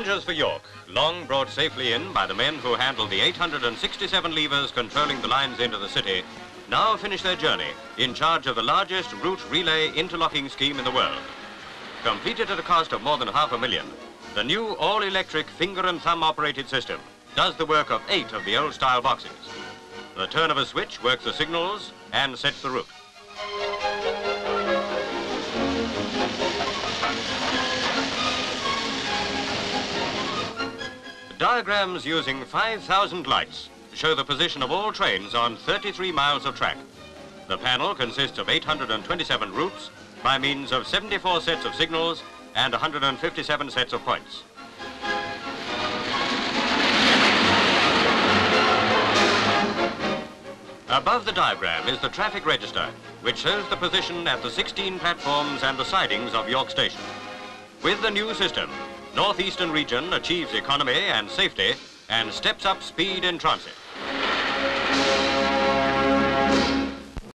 Passengers for York, long brought safely in by the men who handled the 867 levers controlling the lines into the city, now finish their journey in charge of the largest route relay interlocking scheme in the world. Completed at a cost of more than $500,000, the new all-electric finger and thumb operated system does the work of 8 of the old-style boxes. The turn of a switch works the signals and sets the route. Diagrams using 5,000 lights show the position of all trains on 33 miles of track. The panel consists of 827 routes by means of 74 sets of signals and 157 sets of points. Above the diagram is the traffic register, which shows the position at the 16 platforms and the sidings of York Station. With the new system, Northeastern region achieves economy and safety and steps up speed in transit.